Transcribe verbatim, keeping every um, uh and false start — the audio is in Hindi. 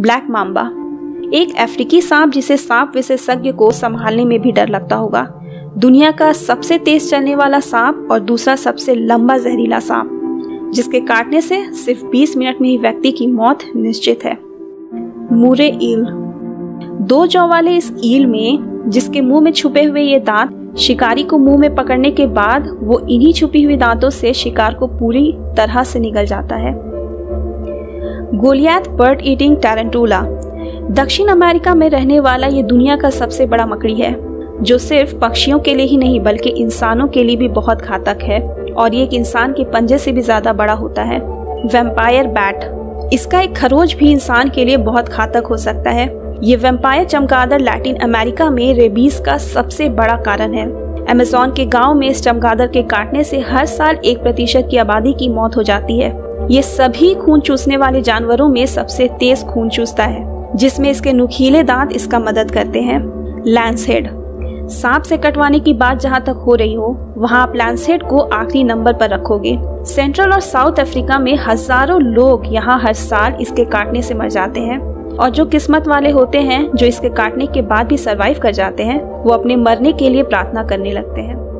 ब्लैक माम्बा, एक अफ्रीकी सांप जिसे सांप विशेषज्ञ को संभालने में भी डर लगता होगा। दुनिया का सबसे तेज चलने वाला सांप और दूसरा सबसे लंबा जहरीला सांप, जिसके काटने से सिर्फ बीस मिनट में ही व्यक्ति की मौत निश्चित है। मूरे ईल, दो जौ वाले इस ईल में जिसके मुंह में छुपे हुए ये दांत शिकारी को मुंह में पकड़ने के बाद वो इन्हीं छुपी हुई दांतों से शिकार को पूरी तरह से निगल जाता है। गोलियाथ बर्ड ईटिंग टैरेंटुला, दक्षिण अमेरिका में रहने वाला ये दुनिया का सबसे बड़ा मकड़ी है, जो सिर्फ पक्षियों के लिए ही नहीं बल्कि इंसानों के लिए भी बहुत घातक है और ये एक इंसान के पंजे से भी ज्यादा बड़ा होता है। वैम्पायर बैट, इसका एक खरोंच भी इंसान के लिए बहुत घातक हो सकता है। ये वैम्पायर चमगादड़ लैटिन अमेरिका में रेबीज का सबसे बड़ा कारण है। अमेज़न के गांव में इस चमगादड़ के काटने से हर साल एक प्रतिशत की आबादी की मौत हो जाती है। ये सभी खून चूसने वाले जानवरों में सबसे तेज खून चूसता है, जिसमें इसके नुकीले दांत इसका मदद करते हैं। लैंसहेड, सांप से कटवाने की बात जहां तक हो रही हो, वहां आप लैंसहेड को आखिरी नंबर पर रखोगे। सेंट्रल और साउथ अफ्रीका में हजारों लोग यहां हर साल इसके काटने से मर जाते हैं और जो किस्मत वाले होते हैं जो इसके काटने के बाद भी सरवाइव कर जाते हैं, वो अपने मरने के लिए प्रार्थना करने लगते हैं।